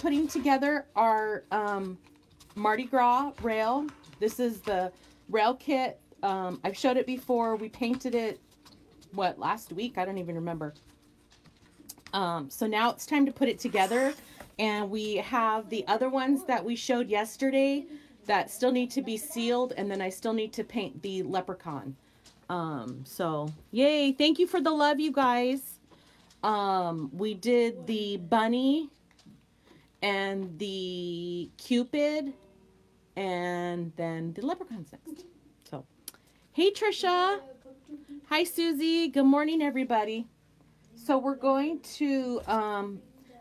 putting together our Mardi Gras rail. This is the rail kit. I've showed it before. We painted it, what, last week? I don't even remember. So now it's time to put it together. And we have the other ones that we showed yesterday that still need to be sealed. And then I still need to paint the leprechaun. So yay. Thank you for the love, you guys. We did the bunny and the Cupid and then the leprechauns next. So, hey, Trisha. Hi, Susie. Good morning, everybody. So we're going to,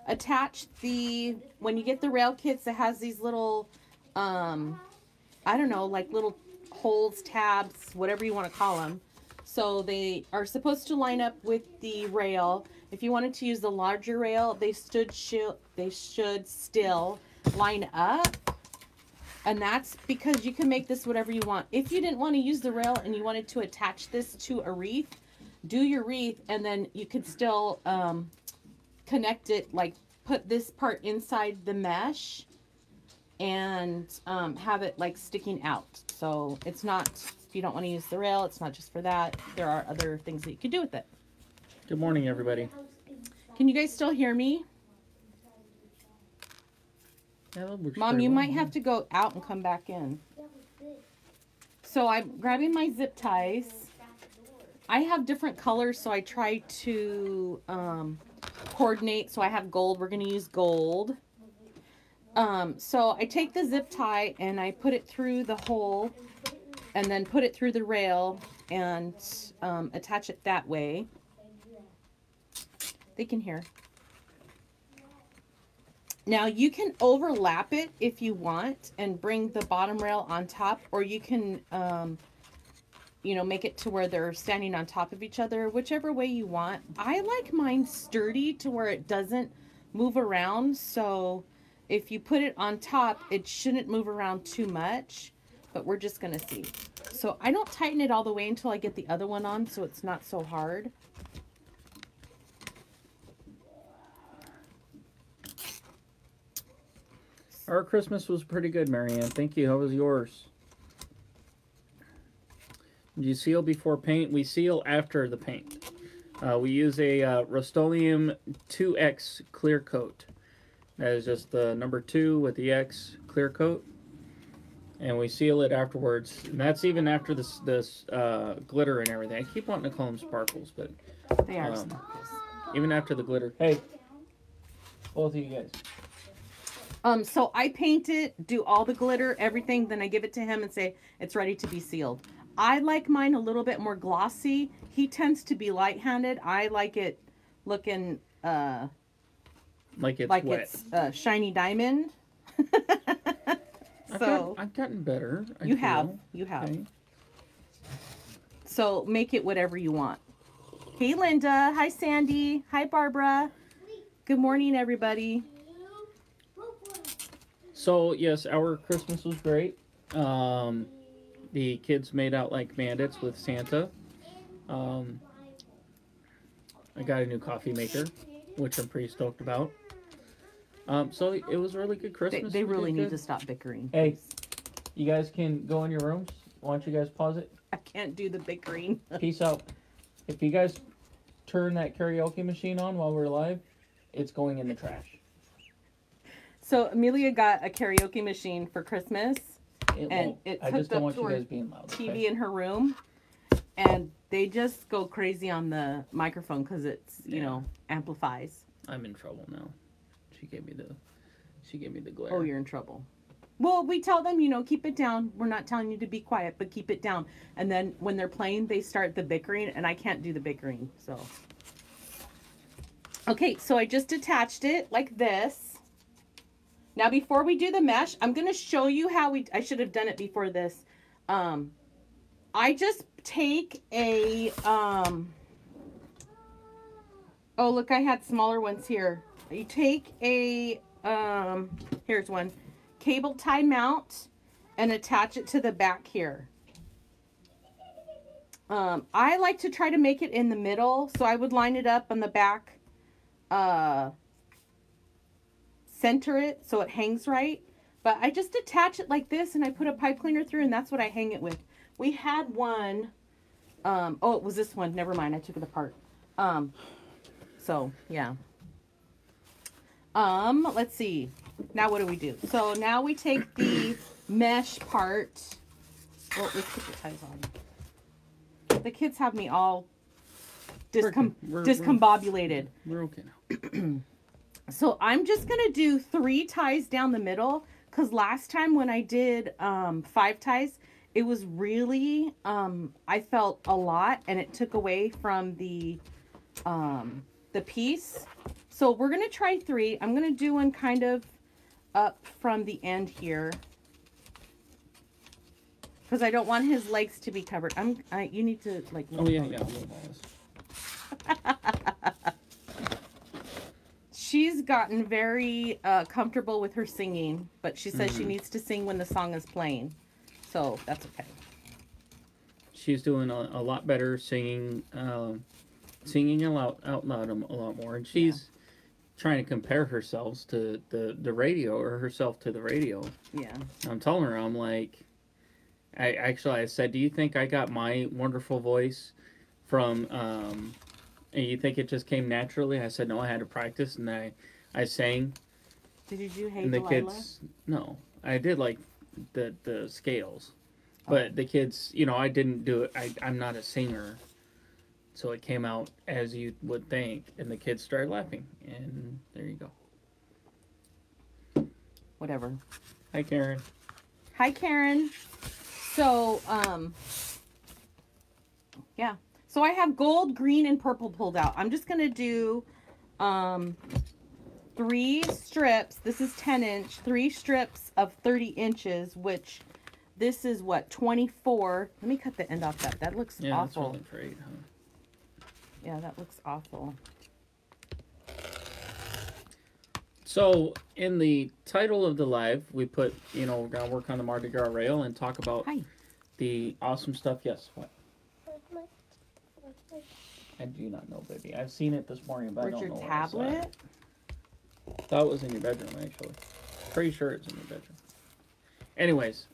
attach the, when you get the rail kits, it has these little, I don't know, like little holes, tabs, whatever you want to call them. So they are supposed to line up with the rail. If you wanted to use the larger rail, they should still line up. And that's because you can make this whatever you want. If you didn't want to use the rail and you wanted to attach this to a wreath, do your wreath, and then you could still, connect it, like put this part inside the mesh and have it like sticking out. So it's not, if you don't want to use the rail, it's not just for that. There are other things that you could do with it. Good morning, everybody. Can you guys still hear me? Mom, you might have to go out and come back in. So I'm grabbing my zip ties. I have different colors, so I try to coordinate. So I have gold. We're going to use gold. So I take the zip tie and I put it through the hole and then put it through the rail and attach it that way. They can hear. Now you can overlap it if you want and bring the bottom rail on top, or you can, you know, make it to where they're standing on top of each other, whichever way you want. I like mine sturdy to where it doesn't move around. So if you put it on top, it shouldn't move around too much, but we're just going to see. So I don't tighten it all the way until I get the other one on, so it's not so hard. Our Christmas was pretty good, Marianne. Thank you. How was yours? You seal before paint. We seal after the paint. We use a Rust-Oleum 2X clear coat. That is just the number 2 with the X clear coat. And we seal it afterwards. And that's even after this glitter and everything. I keep wanting to call them sparkles, but... They are sparkles. Even after the glitter. Hey, both of you guys. So I paint it, do all the glitter, everything. Then I give it to him and say, it's ready to be sealed. I like mine a little bit more glossy. He tends to be light-handed. I like it looking like wet. It's a shiny diamond. So I've gotten better. You have. Okay. So make it whatever you want. Hey, Linda. Hi, Sandy. Hi, Barbara. Good morning, everybody. So, yes, our Christmas was great. The kids made out like bandits with Santa. I got a new coffee maker, which I'm pretty stoked about. So it was a really good Christmas. They really need to stop bickering. Hey, you guys can go in your rooms. Why don't you guys pause it? I can't do the bickering. Peace out. If you guys turn that karaoke machine on while we're live, it's going in the trash. So Amelia got a karaoke machine for Christmas. And it's hooked up to her TV in her room, and they just go crazy on the microphone because it's, you know, amplifies. I'm in trouble now. She gave me the glare. Oh, you're in trouble. Well, we tell them, you know, keep it down. We're not telling you to be quiet, but keep it down. And then when they're playing, they start the bickering, and I can't do the bickering. So, okay, so I just attached it like this. Now, before we do the mesh, I'm going to show you how I should have done it before this. I just take a, oh, look, I had smaller ones here. You take a, here's one, cable tie mount and attach it to the back here. I like to try to make it in the middle, so I would line it up on the back, center it so it hangs right. But I just attach it like this and I put a pipe cleaner through, and that's what I hang it with. We had one, oh, it was this one. Never mind, I took it apart. So, yeah. Let's see. Now what do we do? So now we take the mesh part. Well, let's put the ties on. The kids have me all discombobulated. We're okay now. So I'm just going to do 3 ties down the middle, because last time when I did 5 ties, it was really, I felt a lot, and it took away from the piece. So we're going to try 3. I'm going to do one kind of up from the end here, because I don't want his legs to be covered. You need to, like, oh, yeah, yeah, little balls. She's gotten very comfortable with her singing, but she says she needs to sing when the song is playing. So that's okay. She's doing a lot better singing, singing out loud a lot more. And she's trying to compare herself to the radio, or herself to the radio. Yeah. I'm telling her, I'm like, I said, do you think I got my wonderful voice from... And you think it just came naturally? I said, no, I had to practice, and I sang. Did you hate the kids? No, I did like the scales, but the kids, you know, I didn't do it. I'm not a singer, so it came out as you would think, and the kids started laughing, and there you go. Whatever. Hi, Karen. Hi, Karen. So, yeah. So I have gold, green, and purple pulled out. I'm just going to do 3 strips. This is 10-inch. 3 strips of 30 inches, which this is, what, 24? Let me cut the end off that. That looks awful. Yeah, that's really great, huh? Yeah, that looks awful. So in the title of the live, we put, you know, we're going to work on the Mardi Gras rail and talk about the awesome stuff. Yes, what? I do not know, baby. I've seen it this morning, but I don't know where it's at. Where's your tablet? Thought it was in your bedroom, actually. Pretty sure it's in your bedroom. Anyways,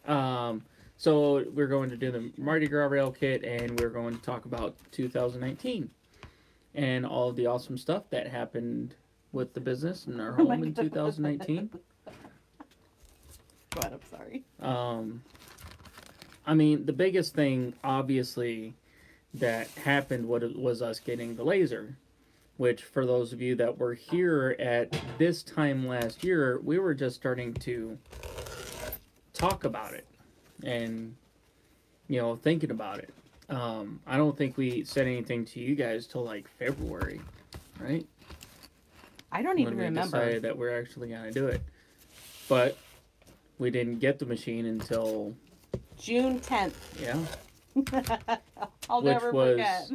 so we're going to do the Mardi Gras rail kit, and we're going to talk about 2019 and all of the awesome stuff that happened with the business and our home in 2019. God, I'm sorry. I mean, the biggest thing, obviously, that happened was us getting the laser, which for those of you that were here at this time last year, we were just starting to talk about it and, you know, thinking about it. I don't think we said anything to you guys till like February, right? I don't even remember. When we decided that we're actually going to do it. But we didn't get the machine until... June 10th. Yeah. I'll never forget.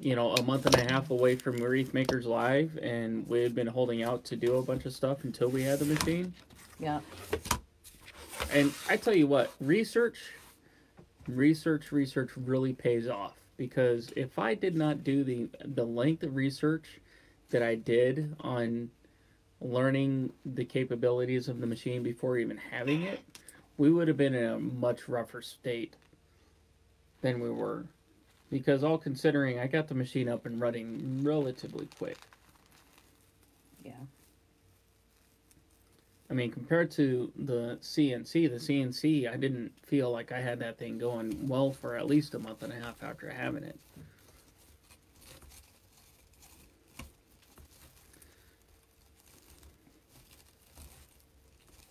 You know, a month and a half away from Wreathmakers Live, and we had been holding out to do a bunch of stuff until we had the machine. Yeah. And I tell you what, research really pays off, because if I did not do the length of research that I did on learning the capabilities of the machine before even having it, we would have been in a much rougher state than we were, because all considering, I got the machine up and running relatively quick. Yeah. I mean, compared to the CNC, I didn't feel like I had that thing going well for at least a month and a half after having it.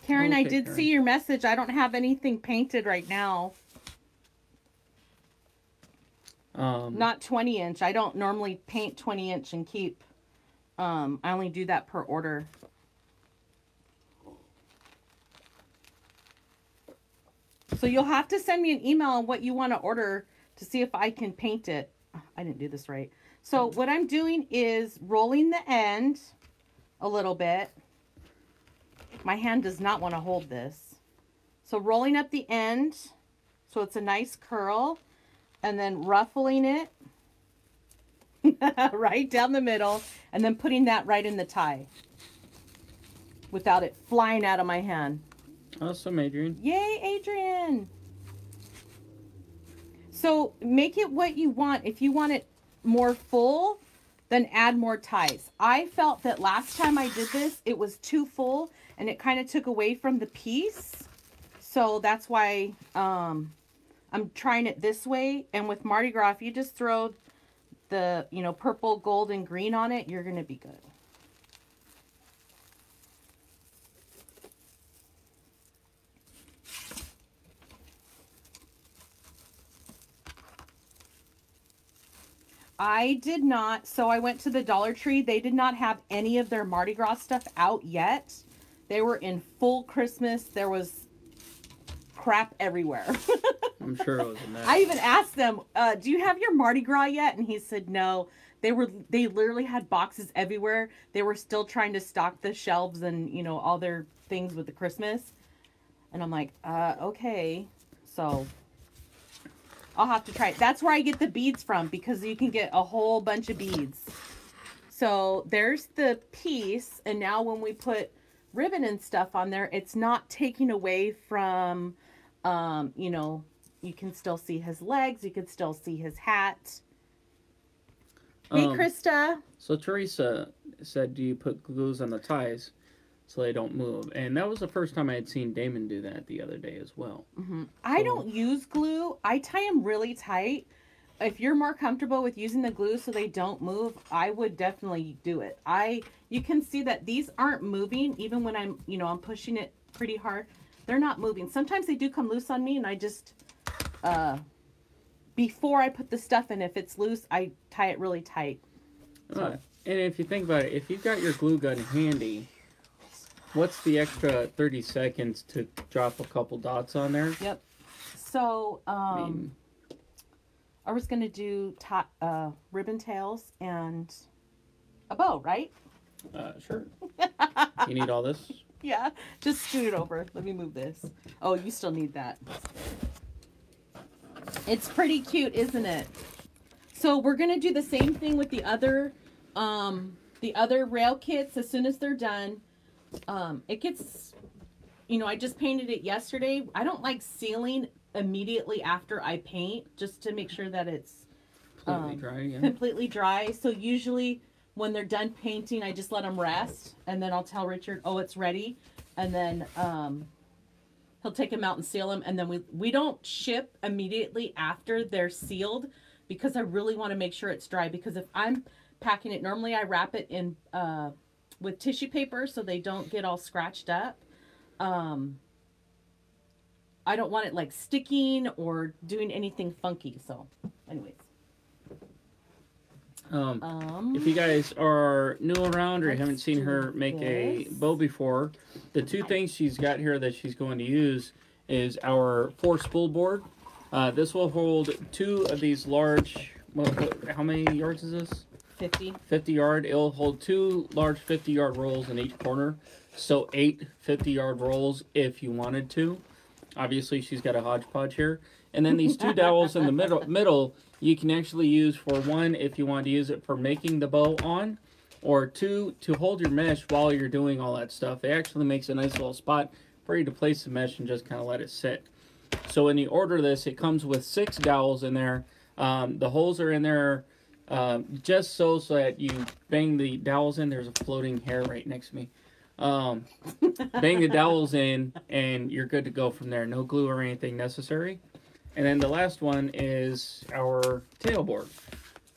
Karen, okay, I did see your message. I don't have anything painted right now. Not 20-inch. I don't normally paint 20-inch and keep. I only do that per order. So you'll have to send me an email on what you want to order to see if I can paint it. Oh, I didn't do this right. So what I'm doing is rolling the end a little bit. My hand does not want to hold this. So rolling up the end so it's a nice curl. And then ruffling it right down the middle, and then putting that right in the tie, without it flying out of my hand. Awesome, Adrian. Yay, Adrian. So make it what you want. If you want it more full, then add more ties. I felt that last time I did this, it was too full and it kind of took away from the piece. So that's why I'm trying it this way. And with Mardi Gras, if you just throw the, you know, purple, gold, and green on it, you're going to be good. I did not, so I went to the Dollar Tree. They did not have any of their Mardi Gras stuff out yet. They were in full Christmas. There was crap everywhere. I'm sure it was a mess. I even asked them, do you have your Mardi Gras yet? And he said no. They literally had boxes everywhere. They were still trying to stock the shelves and, you know, all their things with the Christmas. And I'm like, okay. So I'll have to try it. That's where I get the beads from, because you can get a whole bunch of beads. So there's the piece. And now when we put ribbon and stuff on there, it's not taking away from, you know, you can still see his legs. You can still see his hat. Hey, Krista. So Teresa said, do you put glues on the ties so they don't move? And that was the first time I had seen Damon do that the other day as well. Mm-hmm. I don't use glue. I tie them really tight. If you're more comfortable with using the glue so they don't move, I would definitely do it. You can see that these aren't moving even when I'm, you know, I'm pushing it pretty hard. They're not moving. Sometimes they do come loose on me, and I just, before I put the stuff in, if it's loose, I tie it really tight. So. And if you think about it, if you've got your glue gun handy, what's the extra 30 seconds to drop a couple dots on there? Yep. So, I was going to do ribbon tails and a bow, right? Sure. You need all this? Yeah. Just scoot it over. Let me move this. Oh, you still need that. It's pretty cute, isn't it? So we're going to do the same thing with the other rail kits as soon as they're done. It gets, you know, I just painted it yesterday. I don't like sealing immediately after I paint, just to make sure that it's completely dry. So usually when they're done painting, I just let them rest, and then I'll tell Richard, oh, it's ready. And then, he'll take them out and seal them. And then we don't ship immediately after they're sealed, because I really want to make sure it's dry. Because if I'm packing it, normally I wrap it in, with tissue paper so they don't get all scratched up. I don't want it like sticking or doing anything funky. So anyways. If you guys are new around or haven't seen her make a bow before, the two things she's got here that she's going to use is our 4-spool board. This will hold 2 of these large, how many yards is this? 50. 50-yard. It'll hold 2 large 50-yard rolls in each corner. So 8 50-yard rolls if you wanted to. Obviously, she's got a hodgepodge here. And then these 2 dowels in the middle, you can actually use for 1 if you want to use it for making the bow on, or 2 to hold your mesh while you're doing all that stuff. It actually makes a nice little spot for you to place the mesh and just kind of let it sit. So when you order this, it comes with 6 dowels in there. The holes are in there just so that you bang the dowels in. There's a floating hair right next to me. Bang the dowels in, and you're good to go from there. No glue or anything necessary. And then the last one is our tailboard,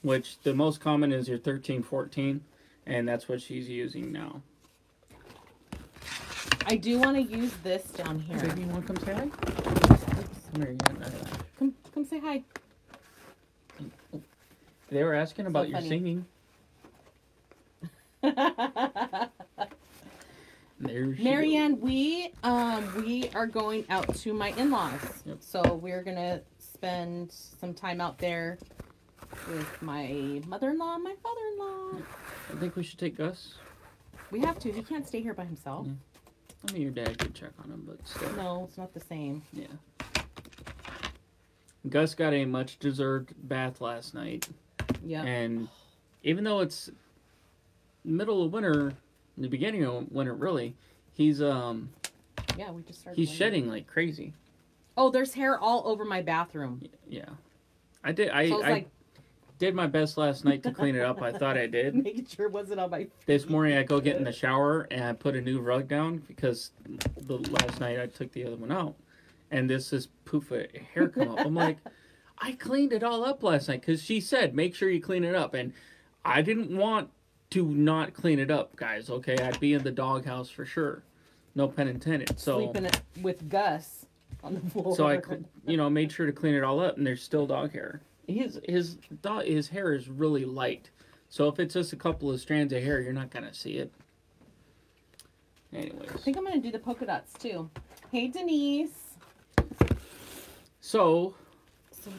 which the most common is your 13-14, and that's what she's using now. I do want to use this down here. Baby, you want to come say hi? Oops. Come say hi. They were asking about your singing. Marianne, we are going out to my in-laws. Yep. So we're going to spend some time out there with my mother-in-law and my father-in-law. I think we should take Gus. We have to. He can't stay here by himself. Yeah. I mean, your dad could check on him, but still. No, it's not the same. Yeah. Gus got a much-deserved bath last night. Yeah. And even though it's middle of winter... In the beginning of winter, really, He's yeah, we just started. He's shedding like crazy. Oh, there's hair all over my bathroom. Yeah, I did. I did my best last night to clean it up. I thought I did. Making sure it wasn't on my feet. This morning I go get in the shower and I put a new rug down because the last night I took the other one out. And this is poof of hair come up. I'm like, I cleaned it all up last night because she said, make sure you clean it up. And I didn't want to not clean it up, guys. Okay, I'd be in the doghouse for sure. No pun intended. So sleeping with Gus on the floor. So I, you know, made sure to clean it all up, and there's still dog hair. His hair is really light, so if it's just a couple of strands of hair, you're not gonna see it. Anyways, I think I'm gonna do the polka dots too. Hey Denise. So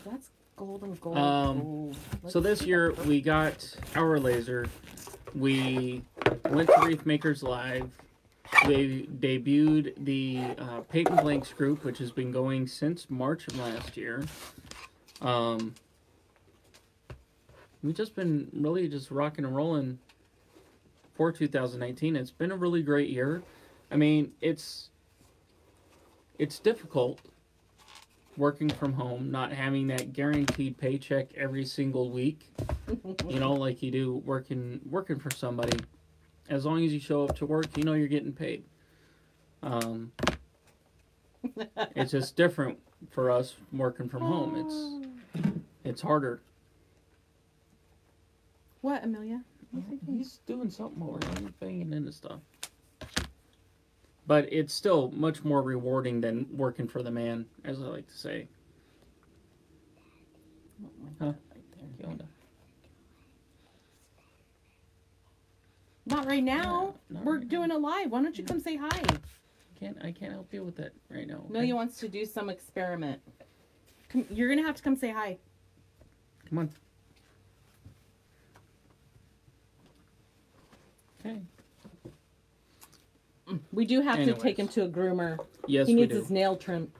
that's gold. Gold. So this year we got our laser. We went to Wreathmakers Live. They debuted the Paint and Blanks group, which has been going since March of last year. We've just been really just rocking and rolling for 2019. It's been a really great year. I mean, it's difficult working from home, not having that guaranteed paycheck every single week, you know, like you do working for somebody. As long as you show up to work, you know you're getting paid. It's just different for us working from home. It's harder. What, Amelia? He's doing something over there. He's banging into stuff. But it's still much more rewarding than working for the man, as I like to say. Oh my God, right there. Not right now. Not We're right doing now. A live. Why don't you come say hi? I can't help you with that right now. Okay? Amelia wants to do some experiment. Come, you're going to have to come say hi. Come on. Okay. We do have to take him to a groomer. Yes, we do. He needs his nails trimmed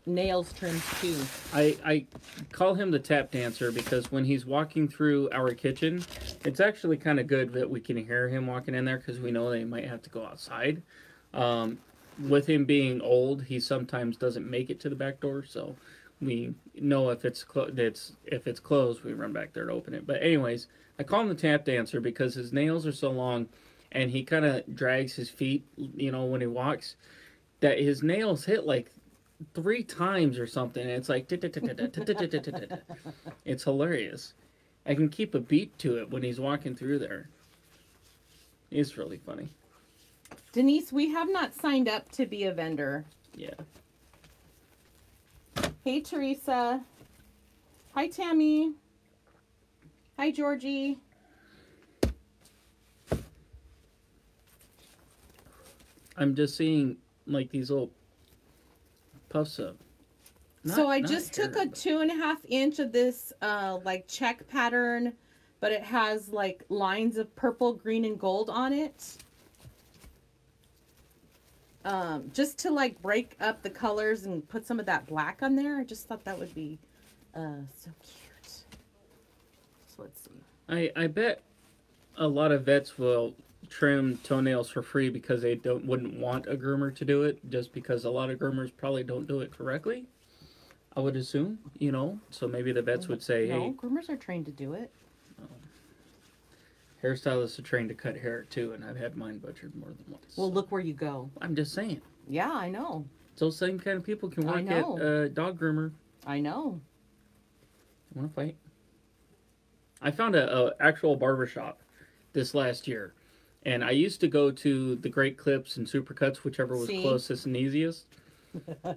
too. I call him the tap dancer because when he's walking through our kitchen, it's actually kind of good that we can hear him walking in there because we know they might have to go outside. With him being old, he sometimes doesn't make it to the back door, so we know if it's closed, we run back there to open it. But anyways, I call him the tap dancer because his nails are so long. And he kind of drags his feet, you know, when he walks, that his nails hit like 3 times or something. And it's like, it's hilarious. I can keep a beat to it when he's walking through there. It's really funny. Denise, we have not signed up to be a vendor. Yeah. Hey, Teresa. Hi, Tammy. Hi, Georgie. I'm just seeing like these little puffs up. So I just took a 2.5 inch of this like check pattern, but it has like lines of purple, green, and gold on it. Just to like break up the colors and put some of that black on there. I just thought that would be so cute. So let's see. I bet a lot of vets will trim toenails for free because they wouldn't want a groomer to do it, just because a lot of groomers probably don't do it correctly, I would assume, you know. So maybe the vets would say, no, hey, groomers are trained to do it. Hairstylists are trained to cut hair too, and I've had mine butchered more than once. Well, so look where you go. I'm just saying. Yeah, I know. Those same kind of people can work at a dog groomer. I know. You want to fight? I found a actual barbershop this last year. And I used to go to the Great Clips and Supercuts, whichever was closest and easiest.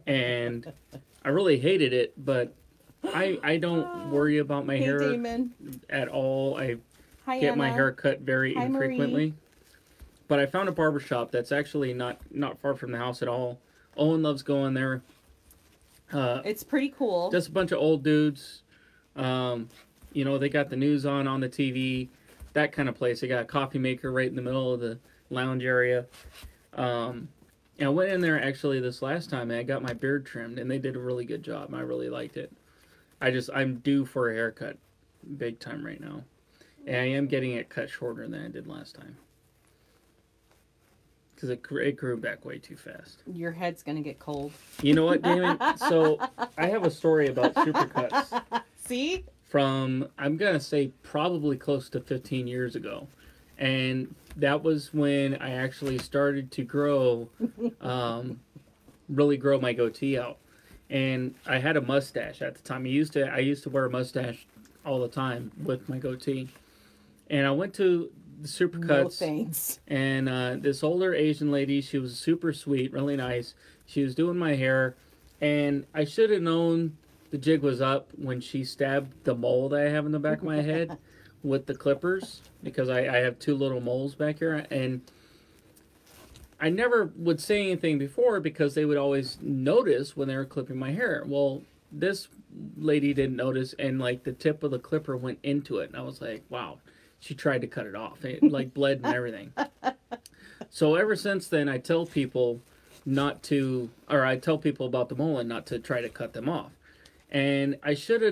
And I really hated it, but I don't worry about my hair Damon. At all. I get Anna. My hair cut very infrequently. Marie. But I found a barbershop that's actually not far from the house at all. Owen loves going there. It's pretty cool. Just a bunch of old dudes. You know, they got the news on the TV. That kind of place. They got a coffee maker right in the middle of the lounge area. And I went in there actually this last time and I got my beard trimmed and they did a really good job. And I really liked it. I'm due for a haircut big time right now. And I am getting it cut shorter than I did last time. because it grew back way too fast. Your head's going to get cold. You know what, Damon? So I have a story about Supercuts. See? From, I'm going to say, probably close to 15 years ago. And that was when I actually started to grow, really grow my goatee out. And I had a mustache at the time. I used to wear a mustache all the time with my goatee. And I went to the Supercuts. No thanks. And this older Asian lady, she was super sweet, really nice. She was doing my hair. And I should have known the jig was up when she stabbed the mole that I have in the back of my head with the clippers. Because I have two little moles back here. And I never would say anything before because they would always notice when they were clipping my hair. Well, this lady didn't notice, and like the tip of the clipper went into it. And I was like, wow. She tried to cut it off. It like bled and everything. So ever since then, I tell people not to, or I tell people about the mole and not to try to cut them off. And I should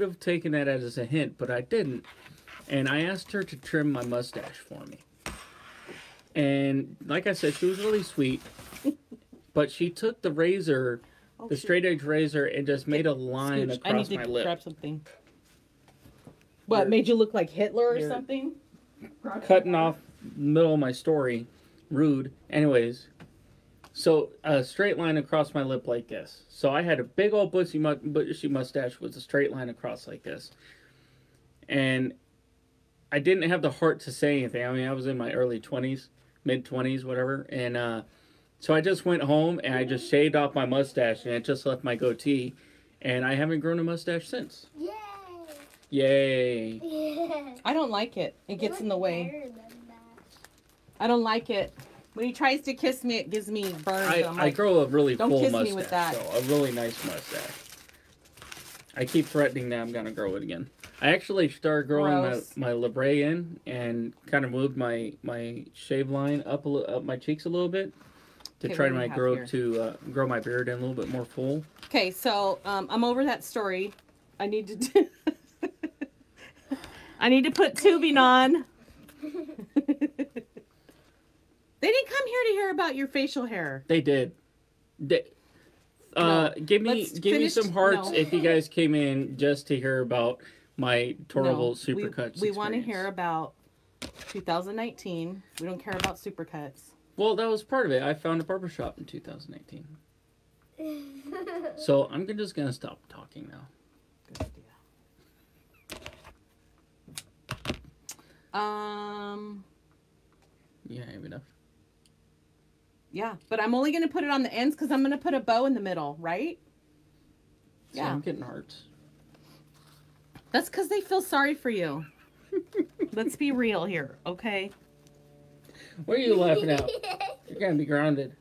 have taken that as a hint, but I didn't. And I asked her to trim my mustache for me. And like I said, she was really sweet, but she took the razor, the straight edge razor, and just made a line across my lip. I need to grab something. What, made you look like Hitler or something? Cutting off the middle of my story. Rude. Anyways, so a straight line across my lip like this. So I had a big old bushy mustache with a straight line across like this. And I didn't have the heart to say anything. I mean, I was in my early 20s, mid-20s, whatever. And so I just went home and I just shaved off my mustache and it just left my goatee. And I haven't grown a mustache since. Yeah. Yay. Yeah. I don't like it. It gets in the way. I don't like it. When he tries to kiss me, it gives me burns. I like, grow a really full mustache. Don't kiss me with that. So a really nice mustache. I keep threatening that I'm going to grow it again. I actually started growing my labrae in and kind of moved my shave line up my cheeks a little bit to try to grow my beard in a little bit more full. Okay, so I'm over that story. I need to do... I need to put tubing on. They didn't come here to hear about your facial hair. They did. No, give me some hearts if you guys came in just to hear about my terrible Supercuts. We want to hear about 2019. We don't care about Supercuts. Well, that was part of it. I found a barbershop in 2019. So I'm just going to stop talking now. Good idea. Yeah, I have enough. Yeah, but I'm only going to put it on the ends because I'm going to put a bow in the middle, right? So yeah. I'm getting hearts. That's because they feel sorry for you. Let's be real here, okay? What are you laughing at? You're going to be grounded.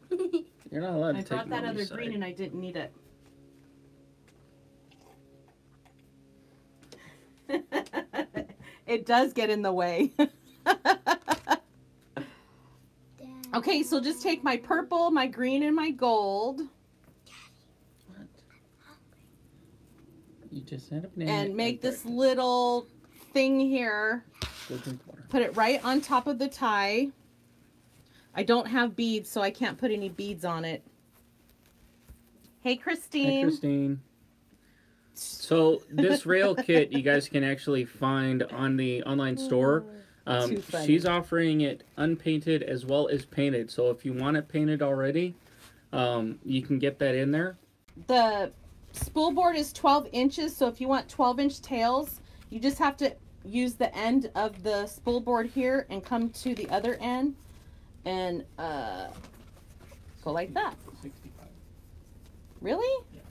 You're not allowed to take it. I brought that other green and I didn't need it. It does get in the way. Okay, so just take my purple, my green, and my gold. What? You just had a and make this little thing here. Put it right on top of the tie. I don't have beads, so I can't put any beads on it. Hey, Christine. Hey, Christine. So this rail kit you guys can actually find on the online store. She's offering it unpainted as well as painted. So if you want it painted already, you can get that in there. The spool board is 12 inches. So if you want 12-inch tails, you just have to use the end of the spool board here and come to the other end and go like that. 65. Really? Yeah.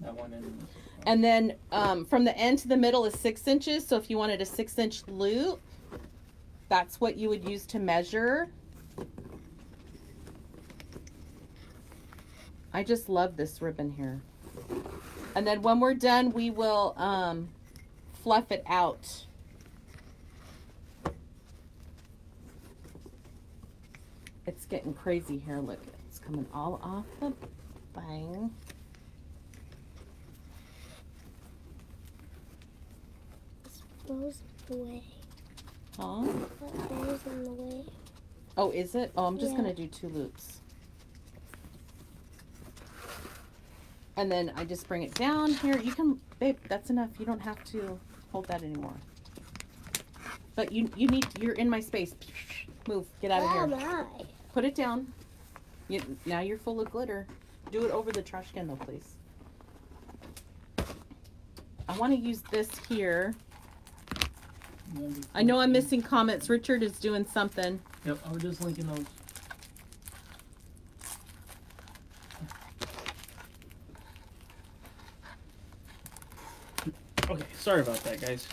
That one in. And then from the end to the middle is 6 inches. So if you wanted a 6-inch loop, that's what you would use to measure. I just love this ribbon here. And then when we're done, we will fluff it out. It's getting crazy here. Look, it's coming all off the thing. Goes in the way. Huh? What goes in the way? Oh, is it? Oh, I'm just going to do two loops. And then I just bring it down here. You can, babe, that's enough. You don't have to hold that anymore. But you need, you're in my space. Move, get out of here. My. Put it down. Now you're full of glitter. Do it over the trash can though, please. I want to use this here. I know I'm missing comments. Richard is doing something. Yep, I was just linking those. Okay, sorry about that, guys.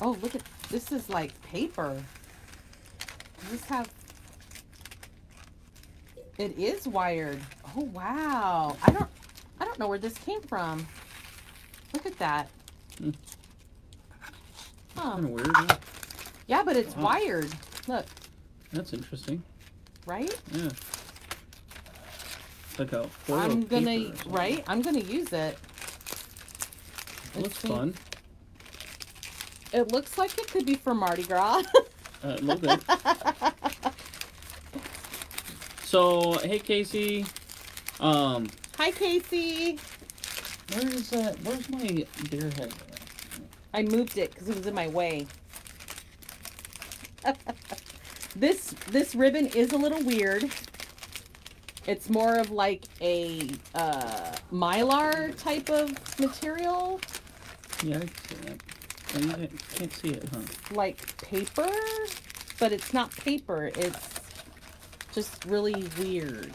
Oh, look at this, is like paper. Does this have? It is wired. Oh wow! I don't know where this came from. Look at that. Hmm. Huh. Kind of weird. Huh? Yeah, but it's wired. Look. That's interesting. Right? Yeah. It's like a foil paper. Right? I'm gonna use it. It looks fun. It looks like it could be for Mardi Gras. A little bit. So, hey Casey. Hi Casey. Where's my deer head? I moved it because it was in my way. This ribbon is a little weird. It's more of like a mylar type of material. Yeah, I can see that. I can't see it, huh? Like paper, but it's not paper. It's just really weird.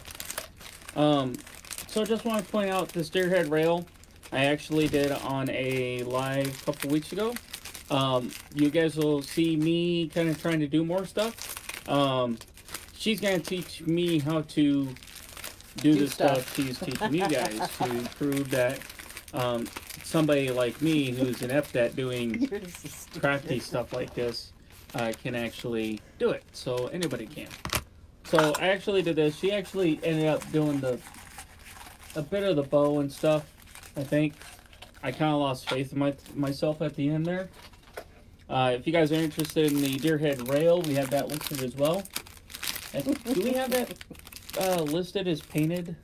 So I just want to point out this deer head rail. I actually did on a live a couple weeks ago. You guys will see me kind of trying to do more stuff. She's gonna teach me how to do the stuff she's teaching you guys to prove that somebody like me who's inept at doing crafty stuff like this can actually do it. So anybody can. So I actually did this. She actually ended up doing a bit of the bow and stuff. I think I kind of lost faith in myself at the end there. If you guys are interested in the deer head rail, we have that listed as well. Do we have that listed as painted?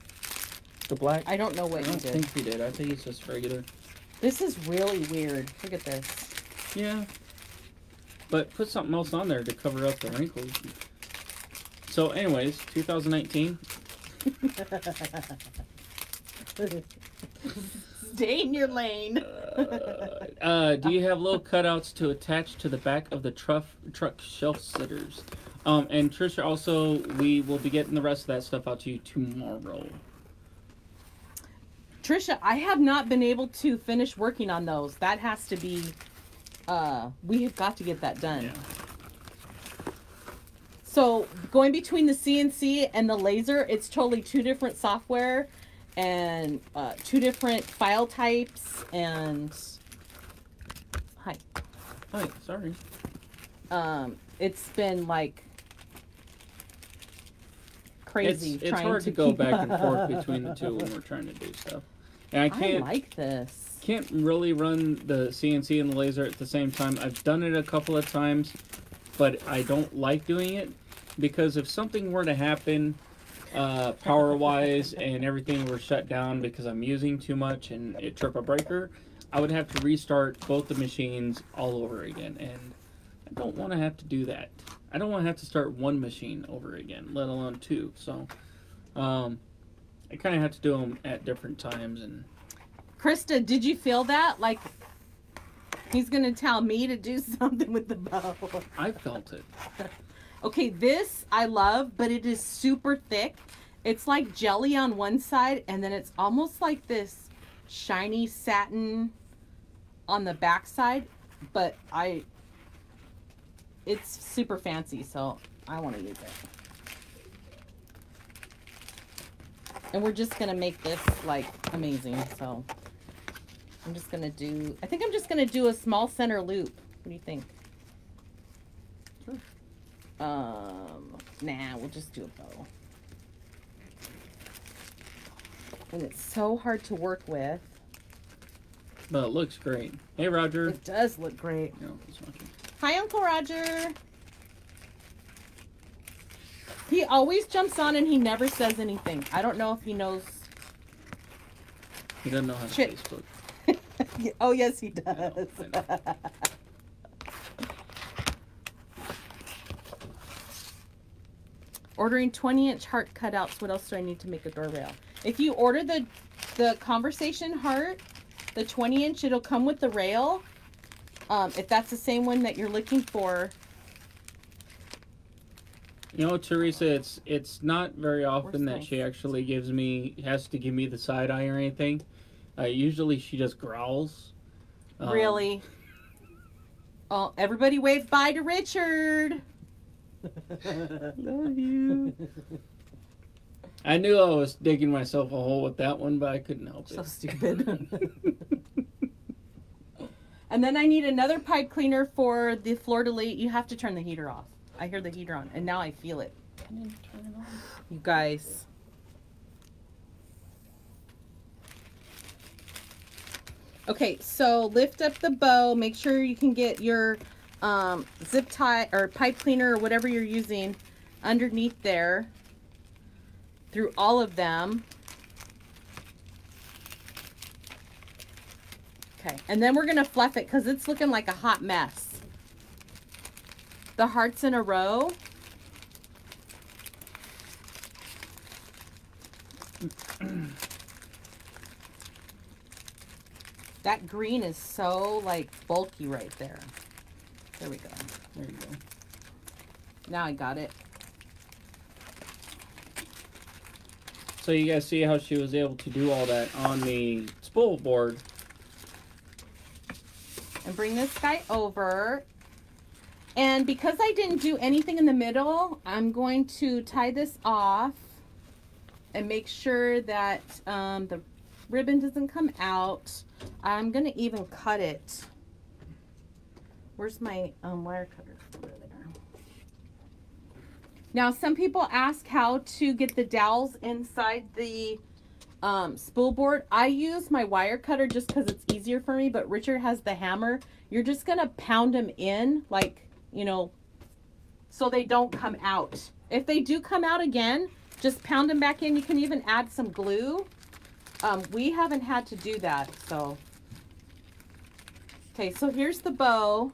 The black? I don't know what you did. I don't think we did. I think it's just regular. This is really weird. Look at this. Yeah. But put something else on there to cover up the wrinkles. So anyways, 2019. Stay in your lane. Do you have little cutouts to attach to the back of the truck shelf sitters? And Trisha, also, we will be getting the rest of that stuff out to you tomorrow. Trisha, I have not been able to finish working on those. That has to be, we have got to get that done. Yeah. So going between the CNC and the laser, it's totally two different software and two different file types and, hi. Hi, sorry. It's been like crazy. It's hard to go back and forth between the two when we're trying to do stuff. And I like this. Can't really run the CNC and the laser at the same time. I've done it a couple of times, but I don't like doing it because if something were to happen power-wise and everything were shut down because I'm using too much and it trip a breaker, I would have to restart both the machines all over again. And I don't want to have to do that. I don't want to have to start one machine over again, let alone two. So I kind of have to do them at different times. And Krista, did you feel that? Like he's going to tell me to do something with the bow. I felt it. Okay, this I love, but it is super thick. It's like jelly on one side, and then it's almost like this shiny satin on the back side, but it's super fancy, so I want to use it. And we're just going to make this, like, amazing. So I'm just going to do, I think I'm just going to do a small center loop. What do you think? Sure. Nah, we'll just do a bow. And it's so hard to work with. But it looks great. Hey, Roger. It does look great. No, it's not good. Hi, Uncle Roger. He always jumps on and he never says anything. I don't know if he knows. He doesn't know how to Facebook. Oh, yes, he does. I know. Ordering 20-inch heart cutouts. What else do I need to make a door rail? If you order the conversation heart, the 20-inch, it'll come with the rail. If that's the same one that you're looking for. You know, Teresa, it's not very often that she actually gives me, has to give me the side eye or anything. Usually she just growls. Really? Oh, everybody wave bye to Richard. Love you. I knew I was digging myself a hole with that one, but I couldn't help it. So stupid. And then I need another pipe cleaner for the floor to leak. You have to turn the heater off. I hear the heater on, and now I feel it. I didn't turn it on. You guys. Okay, so lift up the bow. Make sure you can get your zip tie or pipe cleaner or whatever you're using underneath there through all of them. Okay, and then we're going to fluff it because it's looking like a hot mess. The hearts in a row. That green is so like bulky right there. There we go. There you go. Now I got it. So you guys see how she was able to do all that on the spool board. And bring this guy over. And because I didn't do anything in the middle, I'm going to tie this off and make sure that the ribbon doesn't come out. I'm going to even cut it. Where's my wire cutter? Over there. Now, some people ask how to get the dowels inside the spool board. I use my wire cutter just because it's easier for me, but Richard has the hammer. You're just going to pound them in, like, you know, so they don't come out. If they do come out again, just pound them back in. You can even add some glue. We haven't had to do that, so. Okay, so here's the bow.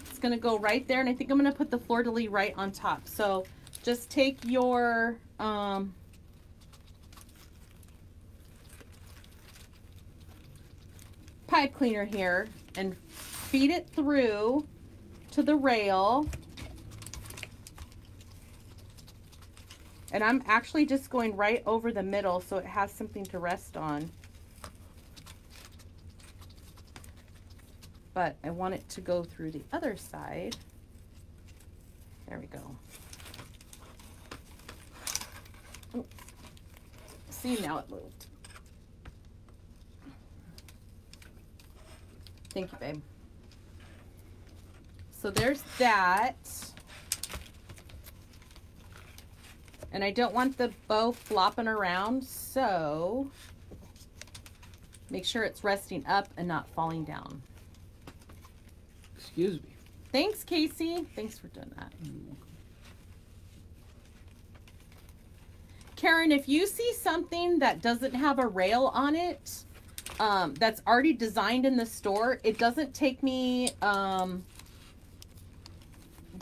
It's gonna go right there, and I think I'm gonna put the fleur-de-lis right on top. So just take your, pipe cleaner here and feed it through to the rail. And I'm actually just going right over the middle so it has something to rest on. But I want it to go through the other side. There we go. Oh. See, now it moved. Thank you, babe. So there's that. And I don't want the bow flopping around, so make sure it's resting up and not falling down. Excuse me. Thanks, Casey. Thanks for doing that. Karen, if you see something that doesn't have a rail on it, that's already designed in the store, it doesn't take me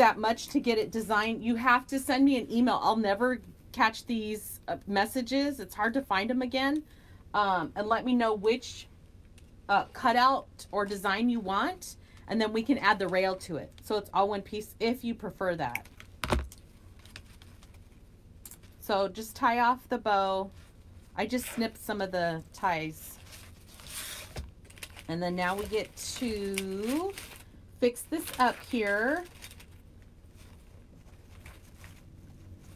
that much to get it designed. You have to send me an email. I'll never catch these messages. It's hard to find them again. And let me know which cutout or design you want. And then we can add the rail to it. So it's all one piece if you prefer that. So just tie off the bow. I just snipped some of the ties. And then now we get to fix this up here.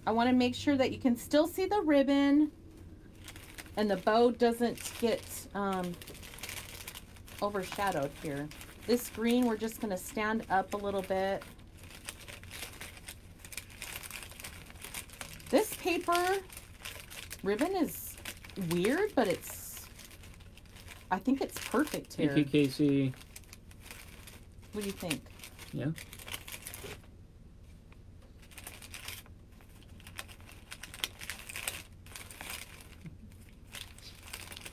I want to make sure that you can still see the ribbon and the bow doesn't get overshadowed here. This green, we're just going to stand up a little bit. This paper ribbon is weird, but it's, I think it's perfect here. Thank you, Casey. What do you think? Yeah.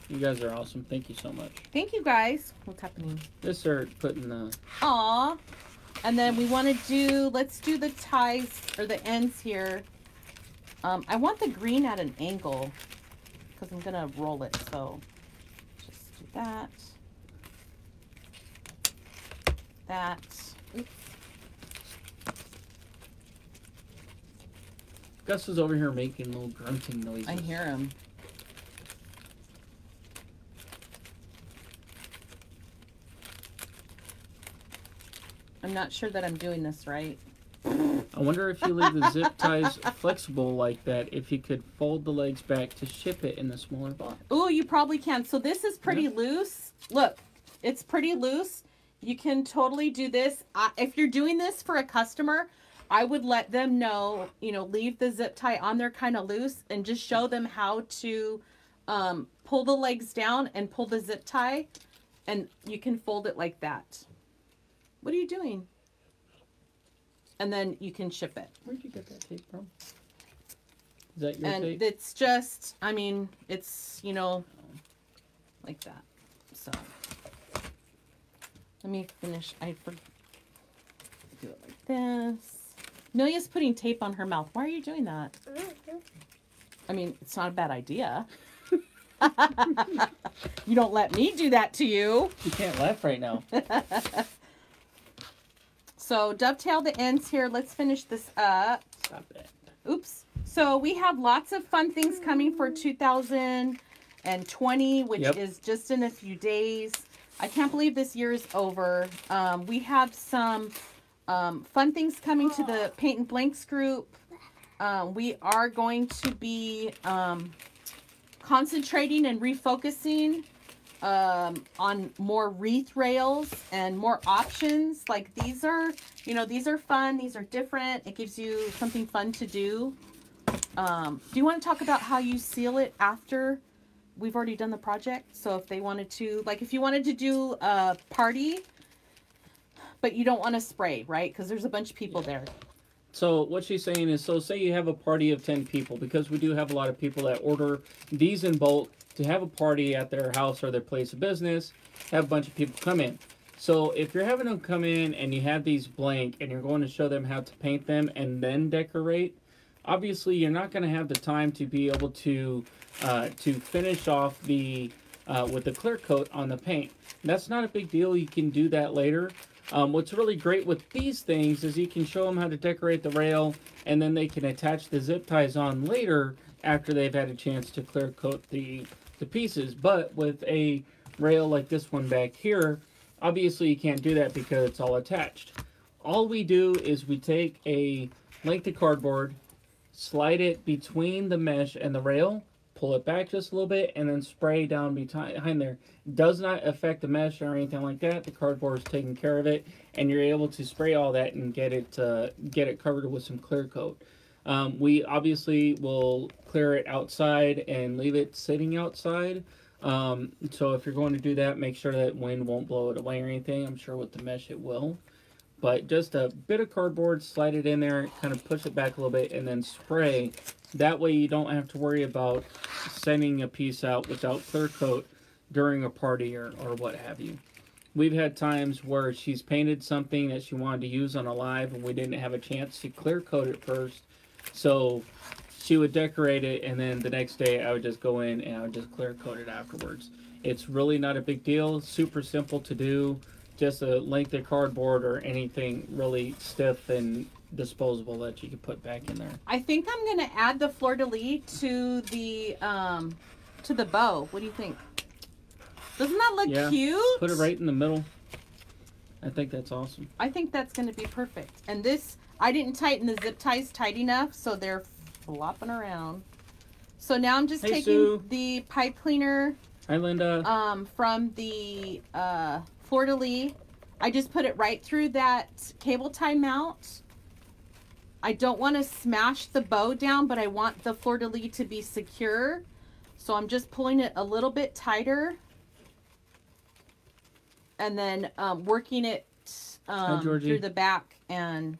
You guys are awesome. Thank you so much. Thank you guys. What's happening? This are putting the... Aw. And then we want to do... Let's do the ties or the ends here. I want the green at an angle because I'm going to roll it. So just do that. That. Oops. Gus is over here making little grunting noises. I hear him. I'm not sure that I'm doing this right. I wonder if you leave the zip ties flexible like that, if you could fold the legs back to ship it in the smaller box. Oh, you probably can. So this is pretty loose. Look, it's pretty loose. You can totally do this. If you're doing this for a customer, I would let them know, you know, leave the zip tie on there kind of loose and just show them how to pull the legs down and pull the zip tie. And you can fold it like that. What are you doing? And then you can ship it. Where'd you get that tape from? Is that your tape? And it's just, I mean, it's, you know, like that. So let me finish. I forgot. Do it like this. Amelia's putting tape on her mouth. Why are you doing that? I mean, it's not a bad idea. You don't let me do that to you. You can't laugh right now. So dovetail the ends here. Let's finish this up. Stop it. Oops. So we have lots of fun things coming for 2020, which is just in a few days. I can't believe this year is over. We have some fun things coming to the Paint and Blanks group. We are going to be concentrating and refocusing on more wreath rails and more options. Like these are, you know, these are fun, these are different. It gives you something fun to do. Do you want to talk about how you seal it after we've already done the project? So if they wanted to, like if you wanted to do a party, but you don't want to spray, right? Because there's a bunch of people there. So what she's saying is, so say you have a party of 10 people, because we do have a lot of people that order these in bulk to have a party at their house or their place of business, have a bunch of people come in. So if you're having them come in and you have these blank and you're going to show them how to paint them and then decorate, obviously you're not going to have the time to be able to finish off the with the clear coat on the paint. That's not a big deal. You can do that later. What's really great with these things is you can show them how to decorate the rail, and then they can attach the zip ties on later after they've had a chance to clear coat the pieces. But with a rail like this one back here, obviously you can't do that because it's all attached. All we do is we take a length of cardboard, slide it between the mesh and the rail, pull it back just a little bit, and then spray down behind there. Does not affect the mesh or anything like that. The cardboard is taking care of it, and you're able to spray all that and get it covered with some clear coat. We obviously will clear it outside and leave it sitting outside. So if you're going to do that, make sure that wind won't blow it away or anything. I'm sure with the mesh it will. But just a bit of cardboard, slide it in there, kind of push it back a little bit, and then spray. That way you don't have to worry about sending a piece out without clear coat during a party or what have you. We've had times where she's painted something that she wanted to use on a live, and we didn't have a chance to clear coat it first. So she would decorate it, and then the next day I would just go in and I would just clear coat it afterwards. It's really not a big deal. Super simple to do. Just a length of cardboard or anything really stiff and disposable that you can put back in there. I think I'm gonna add the fleur-de-lis to the bow. What do you think? Doesn't that look cute? Put it right in the middle. I think that's awesome. I think that's gonna be perfect. And this, I didn't tighten the zip ties tight enough, so they're flopping around. So now I'm just taking Sue. The pipe cleaner. Hi, Linda. From the fleur-de-lis. I just put it right through that cable tie mount. I don't want to smash the bow down, but I want the fleur-de-lis to be secure. So I'm just pulling it a little bit tighter and then working it through the back and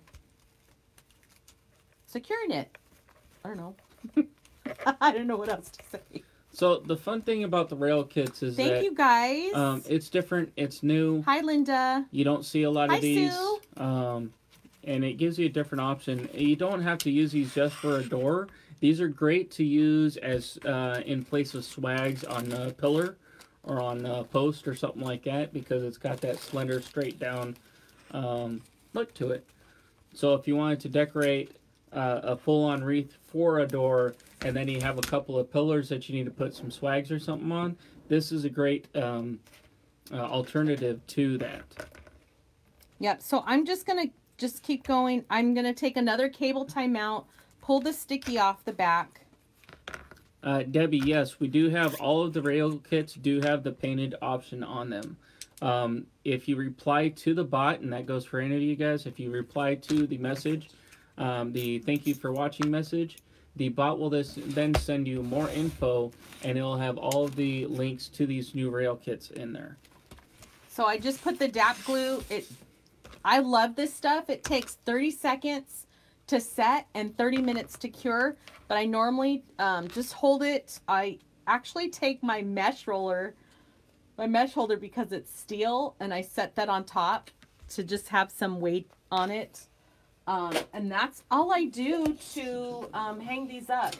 securing it. I don't know. I don't know what else to say. So the fun thing about the rail kits is that you guys. It's different. It's new. Hi, Linda. You don't see a lot of these. Sue. And it gives you a different option. You don't have to use these just for a door. These are great to use as in place of swags on a pillar or on a post or something like that, because it's got that slender straight down look to it. So if you wanted to decorate a full-on wreath for a door, and then you have a couple of pillars that you need to put some swags or something on, this is a great alternative to that. Yep, so I'm just going to just keep going. I'm going to take another cable timeout, pull the sticky off the back. Debbie, yes, we do have all of the rail kits do have the painted option on them. If you reply to the bot, and that goes for any of you guys, if you reply to the message, the thank you for watching message, the bot will then send you more info, and it will have all of the links to these new rail kits in there. So I just put the DAP glue. I love this stuff. It takes 30 seconds to set and 30 minutes to cure, but I normally just hold it. I actually take my mesh roller, my mesh holder, because it's steel, and I set that on top to just have some weight on it. And that's all I do to hang these up.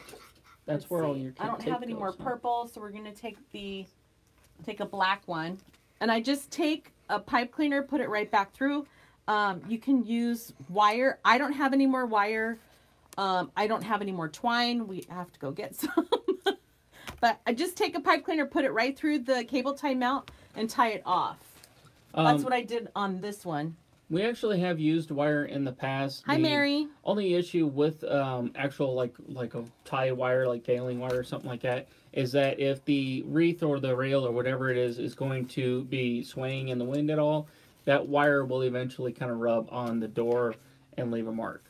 That's where all your. I don't have any more purple, so we're gonna take a black one, and I just take a pipe cleaner, put it right back through. You can use wire. I don't have any more wire. I don't have any more twine. We have to go get some. But I just take a pipe cleaner, put it right through the cable timeout, and tie it off. That's what I did on this one. We actually have used wire in the past. Hi, Mary. Only issue with actual like a tie wire, like baling wire or something like that, is that if the wreath or the rail or whatever it is going to be swaying in the wind at all, that wire will eventually kind of rub on the door and leave a mark.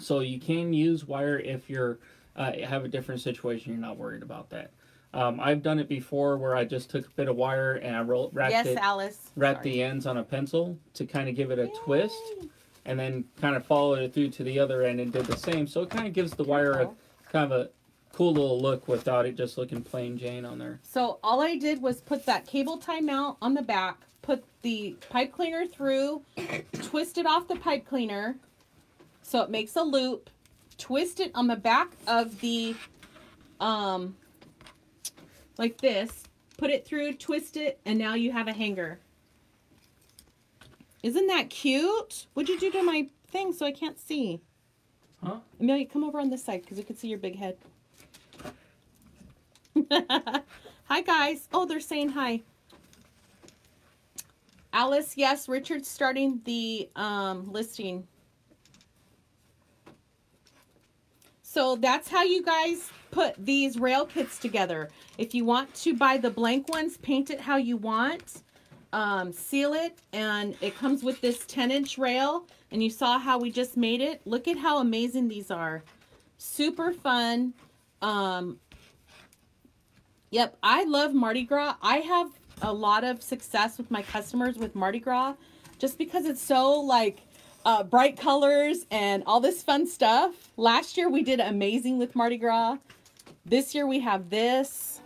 So you can use wire if you're have a different situation. You're not worried about that. I've done it before where I just took a bit of wire and I wrapped the ends on a pencil to kind of give it a twist, and then kind of followed it through to the other end and did the same. So it kind of gives the wire kind of a cool little look without it just looking plain Jane on there. So all I did was put that cable timeout on the back, put the pipe cleaner through, twist it off the pipe cleaner so it makes a loop, twist it on the back of the... like this, put it through, twist it, and now you have a hanger. Isn't that cute? What'd you do to my thing so I can't see? Huh? Amelia, come over on this side because we can see your big head. Hi, guys. Oh, they're saying hi. Alice, yes, Richard's starting the listing. So that's how you guys put these rail kits together. If you want to buy the blank ones, paint it how you want, seal it, and it comes with this 10-inch rail, and you saw how we just made it. Look at how amazing these are. Super fun. Yep, I love Mardi Gras. I have a lot of success with my customers with Mardi Gras just because it's so, like, bright colors and all this fun stuff. Last year we did amazing with Mardi Gras. This year we have this.